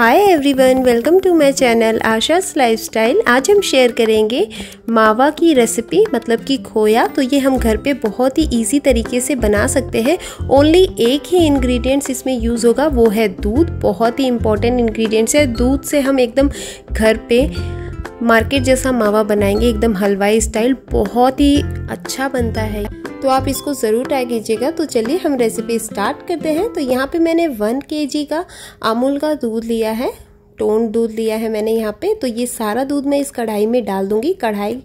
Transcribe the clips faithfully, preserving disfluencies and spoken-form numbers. Hi everyone, welcome to my channel Asha's lifestyle. आज हम share करेंगे मावा की रेसिपी, मतलब कि खोया। तो ये हम घर पे बहुत ही इजी तरीके से बना सकते हैं। ओनली एक ही इंग्रेडिएंट्स इसमें यूज़ होगा, वो है दूध। बहुत ही इम्पॉर्टेंट इंग्रेडिएंट्स है। दूध से हम एकदम घर पे मार्केट जैसा मावा बनाएंगे, एकदम हलवाई स्टाइल। बहुत ही अच्छा बनता है, तो आप इसको ज़रूर ट्राई कीजिएगा। तो चलिए हम रेसिपी स्टार्ट करते हैं। तो यहाँ पे मैंने वन केजी का अमूल का दूध लिया है, टोंड दूध लिया है मैंने यहाँ पे। तो ये सारा दूध मैं इस कढ़ाई में डाल दूँगी। कढ़ाई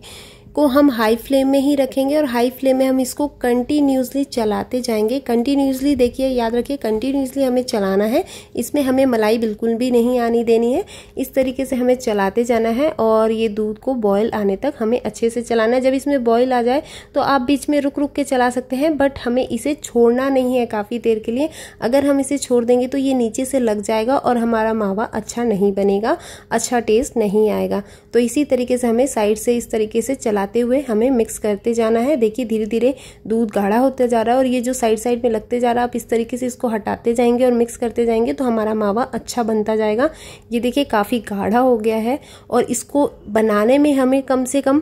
को हम हाई फ्लेम में ही रखेंगे और हाई फ्लेम में हम इसको कंटिन्यूसली चलाते जाएंगे। कंटिन्यूसली, देखिए, याद रखिए, कंटिन्यूसली हमें चलाना है। इसमें हमें मलाई बिल्कुल भी नहीं आनी देनी है। इस तरीके से हमें चलाते जाना है और ये दूध को बॉयल आने तक हमें अच्छे से चलाना है। जब इसमें बॉयल आ जाए तो आप बीच में रुक रुक के चला सकते हैं, बट हमें इसे छोड़ना नहीं है काफ़ी देर के लिए। अगर हम इसे छोड़ देंगे तो ये नीचे से लग जाएगा और हमारा मावा अच्छा नहीं बनेगा, अच्छा टेस्ट नहीं आएगा। तो इसी तरीके से हमें साइड से इस तरीके से चला हुए हमें मिक्स करते जाना है। देखिए, धीरे धीरे दूध गाढ़ा होता जा रहा है और ये जो साइड साइड में लगते जा रहा है, आप इस तरीके से इसको हटाते जाएंगे और मिक्स करते जाएंगे तो हमारा मावा अच्छा बनता जाएगा। ये देखिए, काफ़ी गाढ़ा हो गया है और इसको बनाने में हमें कम से कम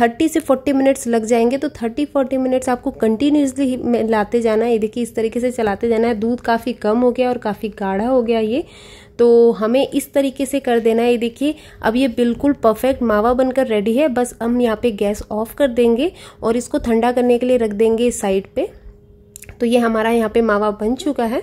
थर्टी से फोर्टी मिनट्स लग जाएंगे। तो थर्टी फोर्टी मिनट्स आपको कंटिन्यूसली मिलाते जाना है। ये देखिए, इस तरीके से चलाते जाना है। दूध काफ़ी कम हो गया और काफ़ी गाढ़ा हो गया ये, तो हमें इस तरीके से कर देना है। ये देखिए, अब ये बिल्कुल परफेक्ट मावा बनकर रेडी है। बस हम यहाँ पे गैस ऑफ कर देंगे और इसको ठंडा करने के लिए रख देंगे साइड पे। तो ये हमारा यहाँ पे मावा बन चुका है।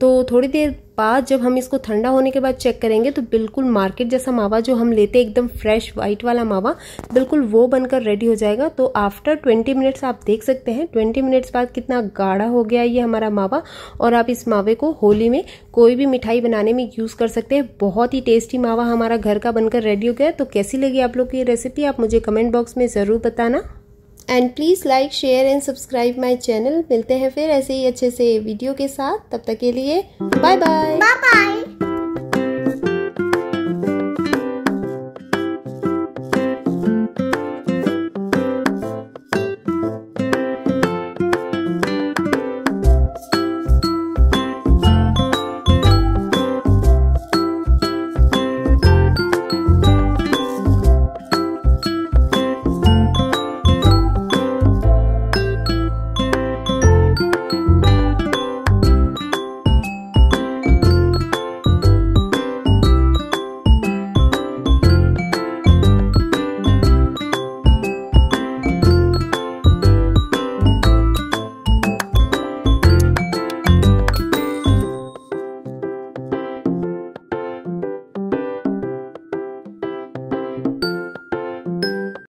तो थोड़ी देर बाद जब हम इसको ठंडा होने के बाद चेक करेंगे तो बिल्कुल मार्केट जैसा मावा जो हम लेते हैं, एकदम फ्रेश वाइट वाला मावा, बिल्कुल वो बनकर रेडी हो जाएगा। तो आफ्टर ट्वेंटी मिनट्स आप देख सकते हैं, ट्वेंटी मिनट्स बाद कितना गाढ़ा हो गया ये हमारा मावा। और आप इस मावे को होली में कोई भी मिठाई बनाने में यूज़ कर सकते हैं। बहुत ही टेस्टी मावा हमारा घर का बनकर रेडी हो गया। तो कैसी लगी आप लोग की ये रेसिपी, आप मुझे कमेंट बॉक्स में ज़रूर बताना। And please like, share and subscribe my channel. मिलते हैं फिर ऐसे ही अच्छे से वीडियो के साथ, तब तक के लिए बाय बाय।